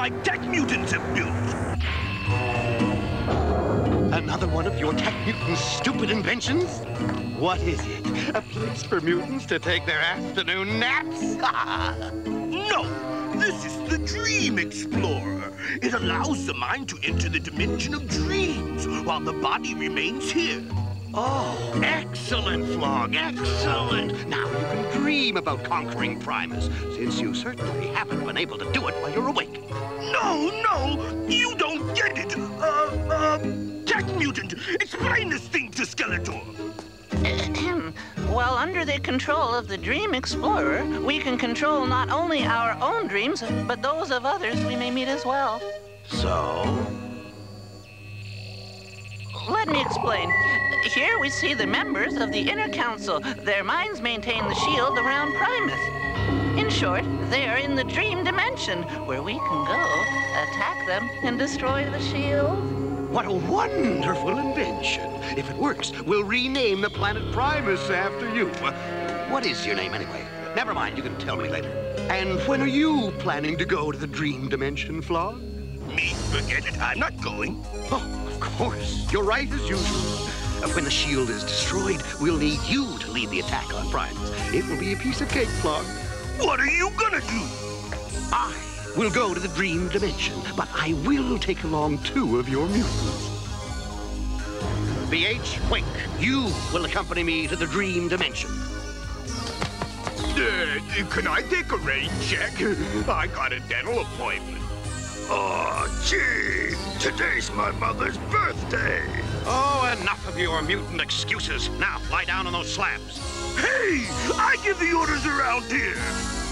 my tech mutants have built. Another one of your tech mutants' stupid inventions? What is it? A place for mutants to take their afternoon naps? No! This is the Dream Explorer. It allows the mind to enter the dimension of dreams while the body remains here. Oh, excellent, Flog, excellent. Now you can dream about conquering Primus, since you certainly haven't been able to do it while you're awake. No, no, you don't get it. Tech mutant, explain this thing to Skeletor. Well, under the control of the Dream Explorer, we can control not only our own dreams, but those of others we may meet as well. So? Let me explain. Here we see the members of the Inner Council. Their minds maintain the shield around Primus. In short, they are in the Dream Dimension, where we can go, attack them, and destroy the shield. What a wonderful invention. If it works, we'll rename the planet Primus after you. What is your name, anyway? Never mind, you can tell me later. And when are you planning to go to the Dream Dimension, Flog? Me? Forget it. I'm not going. Oh, of course. You're right as usual. When the shield is destroyed, we'll need you to lead the attack on Primus. It will be a piece of cake, Flog. What are you gonna do? I will go to the Dream Dimension, but I will take along two of your mutants. B.H. Wink, you will accompany me to the Dream Dimension. Can I take a rain check? I got a dental appointment. Oh, gee, today's my mother's birthday. Oh, enough of your mutant excuses. Now, lie down on those slabs. Hey, I give the orders around here.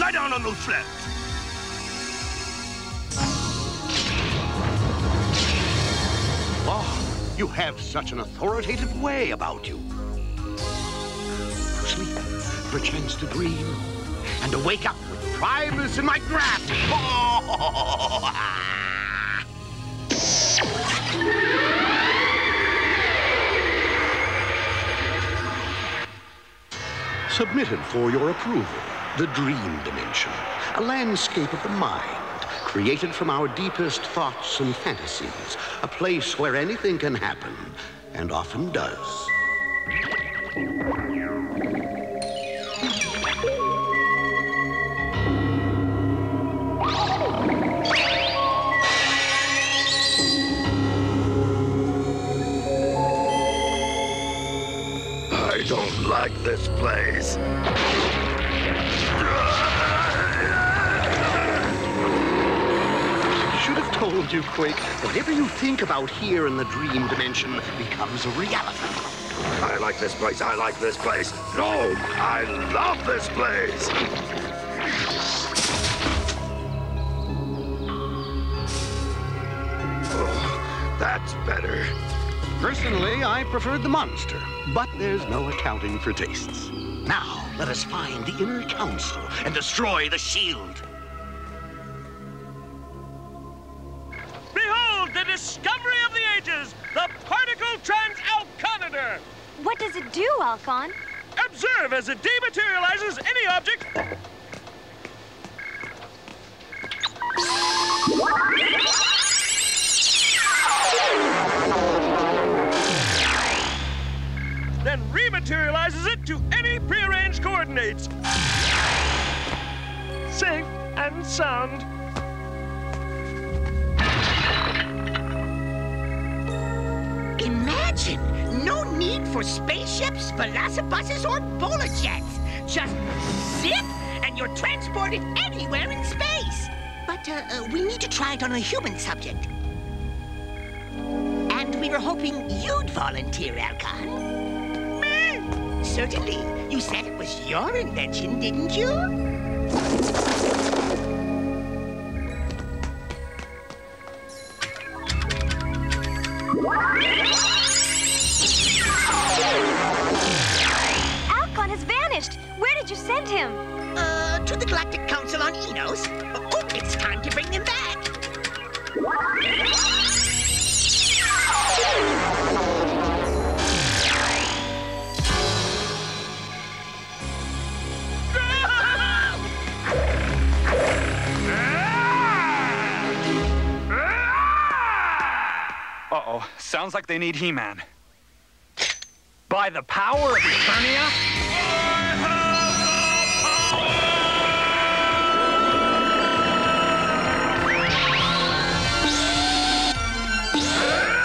Lie down on those slabs. Oh, you have such an authoritative way about you. Sleep, perchance to dream, and to wake up with Primus in my grasp. Oh, Submitted for your approval, the Dream Dimension, a landscape of the mind, created from our deepest thoughts and fantasies, a place where anything can happen, and often does. I don't like this place. Should have told you, Quake. Whatever you think about here in the Dream Dimension becomes a reality. I like this place. I like this place. No, I love this place. Oh, that's better. Personally, I preferred the monster, but there's no accounting for tastes. Now, let us find the Inner Council and destroy the shield. Behold, the discovery of the ages, the particle transalconider. What does it do, Alcon? Observe as it dematerializes any object. Then rematerializes it to any prearranged coordinates. Safe and sound. Imagine! No need for spaceships, velocibuses, or bullet jets. Just zip, and you're transported anywhere in space. But we need to try it on a human subject. And we were hoping you'd volunteer, Alcon. Certainly. You said it was your invention, didn't you? Alcon has vanished. Where did you send him? To the Galactic Council on Enos. Oh, it's time to bring them back. Sounds like they need He-Man. By the power of Eternia?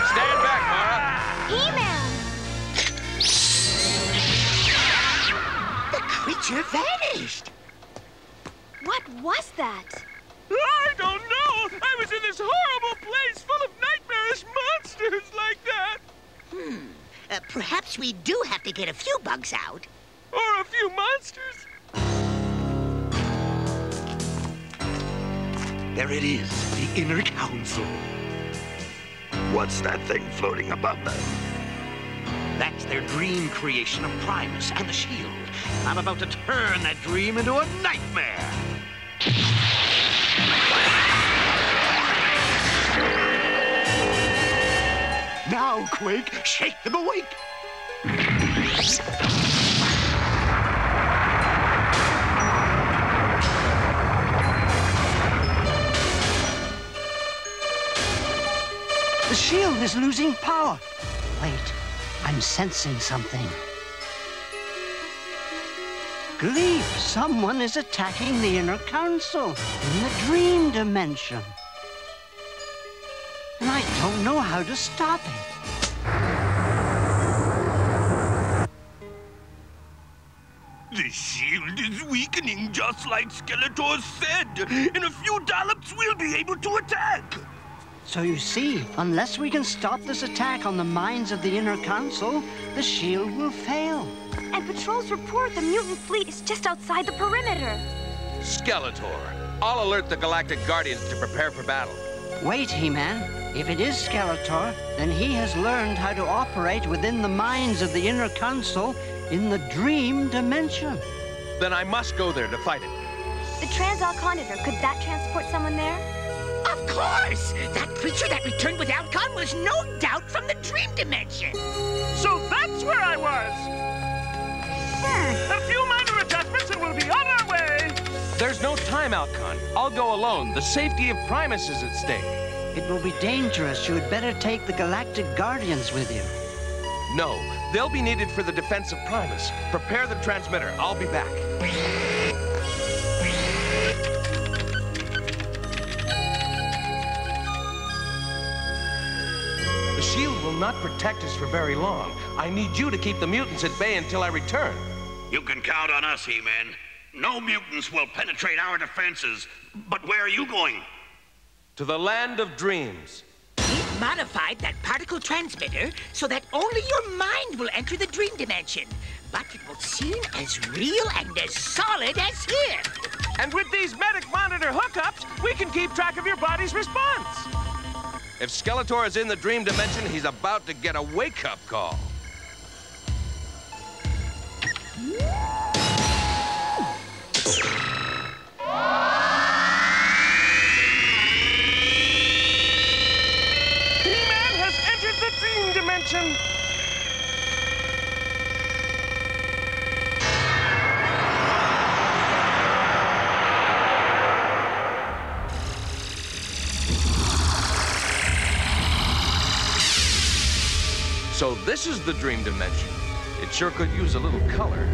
Stand back, Mara. He-Man! The creature vanished! What was that? I don't know! I was in this horrible place full of nightmarish monsters like that! Hmm. Perhaps we do have to get a few bugs out. Or a few monsters. There it is, the Inner Council. What's that thing floating above them? That's their dream creation of Primus and the shield. I'm about to turn that dream into a nightmare. Now, Quake, shake them awake! The shield is losing power. Wait, I'm sensing something. Gleep, someone is attacking the Inner Council in the Dream Dimension. And I don't know how to stop it. The shield is weakening, just like Skeletor said. In a few dollops, we'll be able to attack. So you see, unless we can stop this attack on the minds of the Inner Council, the shield will fail. And patrols report the mutant fleet is just outside the perimeter. Skeletor, I'll alert the Galactic Guardians to prepare for battle. Wait, He-Man. If it is Skeletor, then he has learned how to operate within the minds of the Inner Council in the Dream Dimension. Then I must go there to fight it. The Trans-Alconator, could that transport someone there? Of course! That creature that returned with Alcon was no doubt from the Dream Dimension. So that's where I was! A few minor adjustments and we'll be on our way! There's no time, Alcon. I'll go alone. The safety of Primus is at stake. It will be dangerous. You had better take the Galactic Guardians with you. No, they'll be needed for the defense of Primus. Prepare the transmitter. I'll be back. The shield will not protect us for very long. I need you to keep the mutants at bay until I return. You can count on us, He-Man. No mutants will penetrate our defenses. But where are you going? To the land of dreams. We've modified that particle transmitter so that only your mind will enter the Dream Dimension. But it will seem as real and as solid as here. And with these medic monitor hookups, we can keep track of your body's response. If Skeletor is in the Dream Dimension, he's about to get a wake-up call. So this is the Dream Dimension. It sure could use a little color.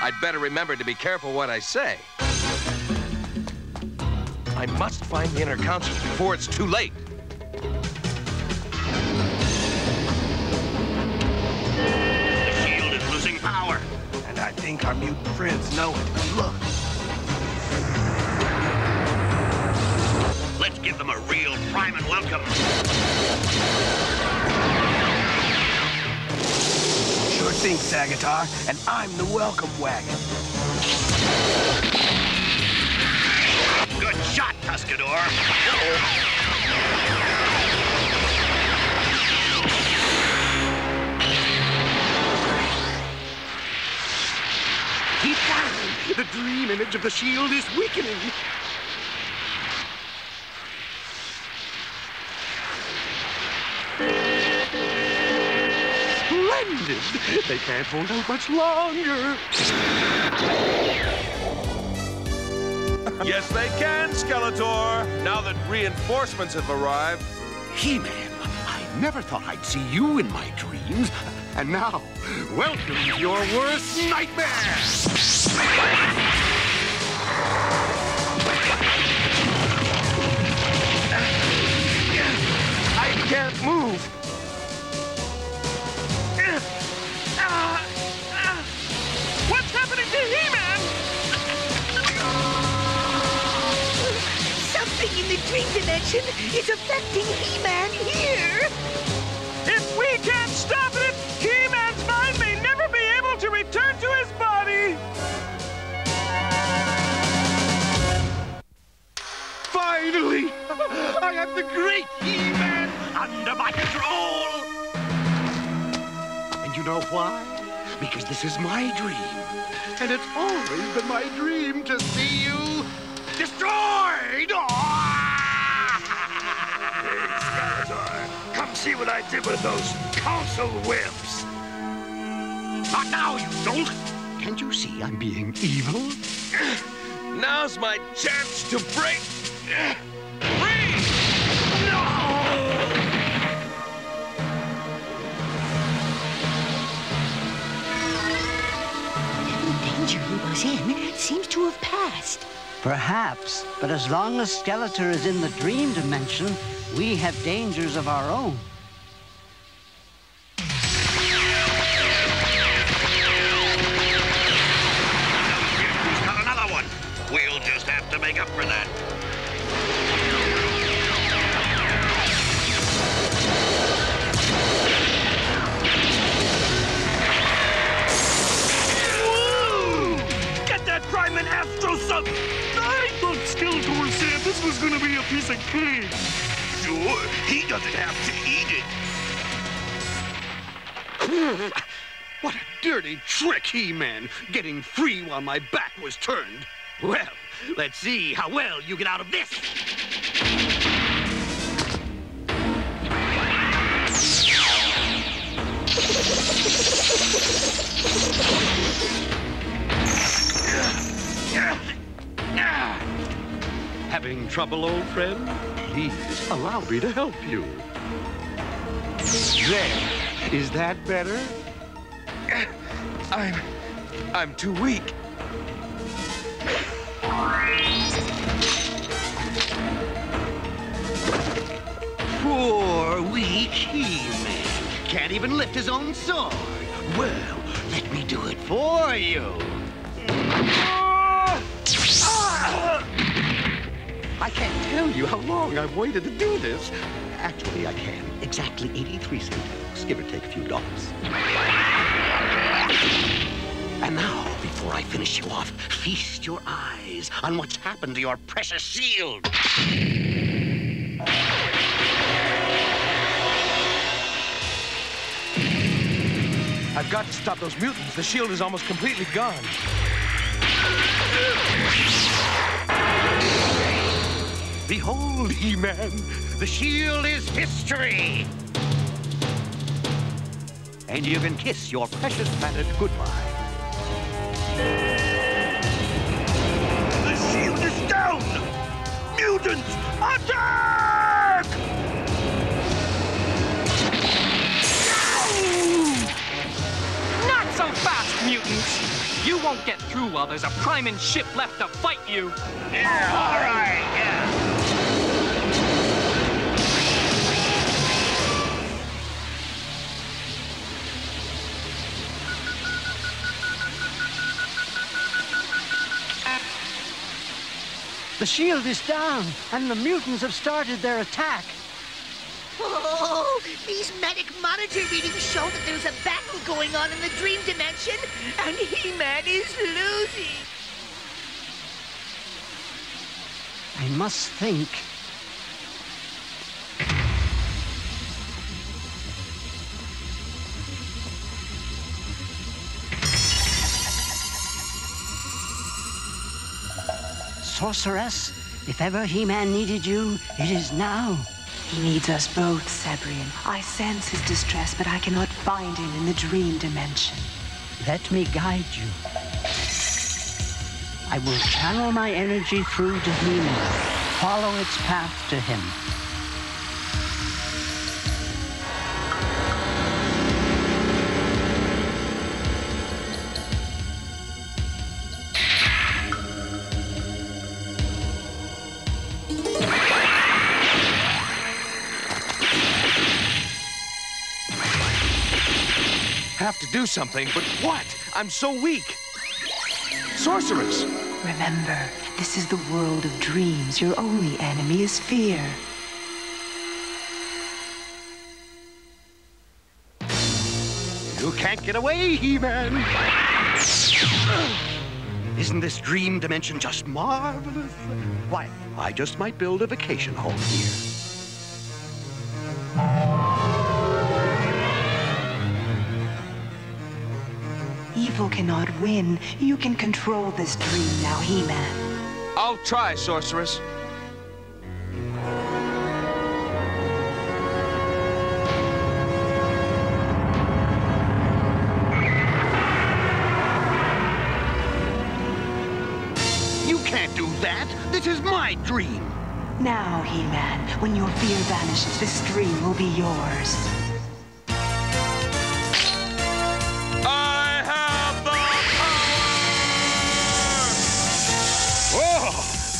I'd better remember to be careful what I say. I must find the Inner Council before it's too late. The shield is losing power. And I think our mutant friends know it. Look. Let's give them a real prime and welcome. Sure thing, Sagitar. And I'm the welcome wagon. Good shot, Tuscador. Keep firing. The dream image of the shield is weakening. Splendid. They can't hold out much longer. Yes, they can, Skeletor. Now that reinforcements have arrived. He-Man, I never thought I'd see you in my dreams. And now, welcome to your worst nightmare! I can't move. What's happening to He-Man? Something in the Dream Dimension is affecting He-Man here. If we can't stop it, He-Man's mind may never be able to return to his body. Finally, I have the great He-Man under my control. And you know why? Because this is my dream, and it's always been my dream to see you destroyed! Hey, Skeletor, come see what I did with those council whips. Not now, you don't! Can't you see I'm being evil? Now's my chance to break... free! No! He was in seems to have passed. Perhaps, but as long as Skeletor is in the Dream Dimension, we have dangers of our own. He's got another one. We'll just have to make up for that. Prime and Astro Sun! I thought Skeletor said this was gonna be a piece of cake. Sure, he doesn't have to eat it. What a dirty trick, He-Man, getting free while my back was turned. Well, let's see how well you get out of this. Having trouble, old friend? Please allow me to help you. There. Is that better? I'm too weak. Poor weak He-Man. Can't even lift his own sword. Well, let me do it for you. I can't tell you how long I've waited to do this. Actually, I can. Exactly 83 cents, give or take a few dollars. And now, before I finish you off, feast your eyes on what's happened to your precious shield. I've got to stop those mutants. The shield is almost completely gone. Behold, He-Man, the shield is history! And you can kiss your precious planet goodbye. The shield is down! Mutants, attack! Not so fast, mutants! You won't get through while there's a Primus ship left to fight you! Yeah, all right, yeah! The shield is down, and the mutants have started their attack. Oh, these medic monitor readings show that there's a battle going on in the Dream Dimension, and He-Man is losing. I must think. Sorceress, if ever He-Man needed you, it is now. He needs us both, Sebrian. I sense his distress, but I cannot find him in the Dream Dimension. Let me guide you. I will channel my energy through to He-Man, follow its path to him. Have to do something, but what? I'm so weak. Sorceress! Remember, this is the world of dreams. Your only enemy is fear. You can't get away, He-Man! Isn't this dream dimension just marvelous? Why, I just might build a vacation home here. Evil cannot win. You can control this dream now, He-Man. I'll try, Sorceress. You can't do that! This is my dream! Now, He-Man, when your fear vanishes, this dream will be yours.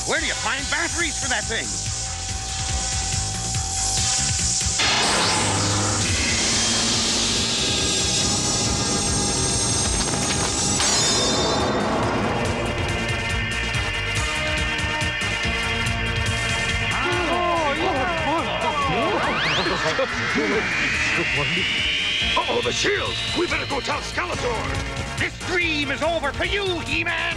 Where do you find batteries for that thing? Uh-oh, the shield! We better go tell Skeletor! This dream is over for you, He-Man!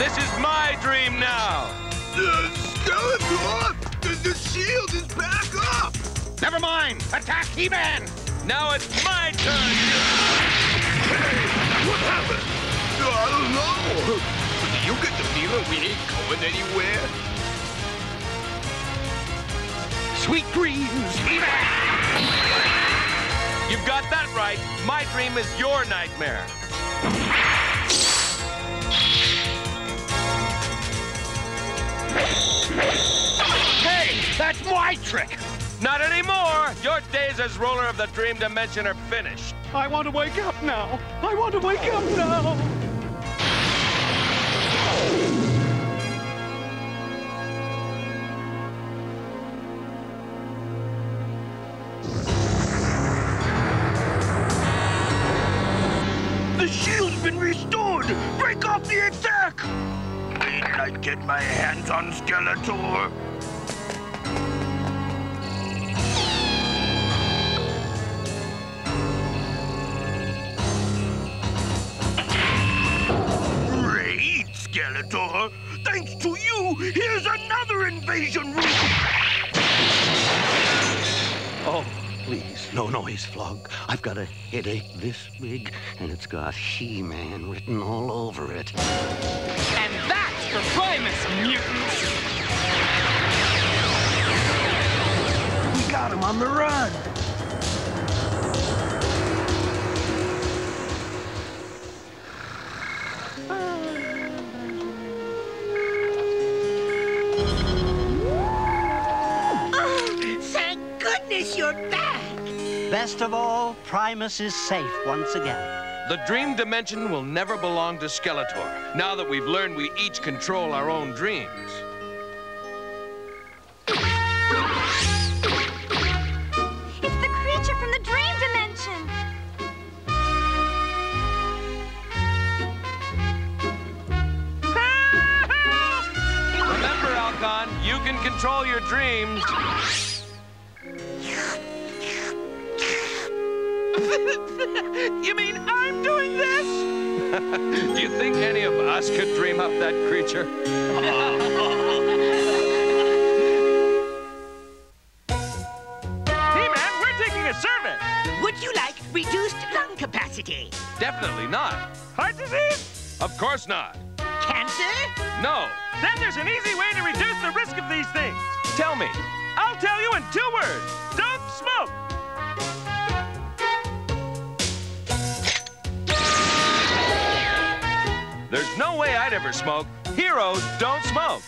This is my dream now! Skeletor! The shield is back up! Never mind! Attack He-Man! Now it's my turn! Hey! What happened? I don't know! Do you get the feeling we ain't going anywhere? Sweet dreams, He-Man! You've got that right! My dream is your nightmare! Hey, that's my trick! Not anymore! Your days as ruler of the Dream Dimension are finished. I want to wake up now! I want to wake up now! The shield's been restored! Break off the attack! I get my hands on Skeletor. Great, Skeletor. Thanks to you, here's another invasion route. Oh, please, no noise, Flog. I've got a headache this big, and it's got He-Man written all over it. And that! For Primus mutants! We got him on the run! Oh, thank goodness you're back! Best of all, Primus is safe once again. The dream dimension will never belong to Skeletor, now that we've learned we each control our own dreams. It's the creature from the dream dimension! Remember, Alcon, you can control your dreams. You mean I'm doing this? Do you think any of us could dream up that creature? Hey, man, we're taking a survey. Would you like reduced lung capacity? Definitely not. Heart disease? Of course not. Cancer? No. Then there's an easy way to reduce the risk of these things. Tell me. I'll tell you in 2 words. Don't smoke. No way I'd ever smoke. Heroes don't smoke.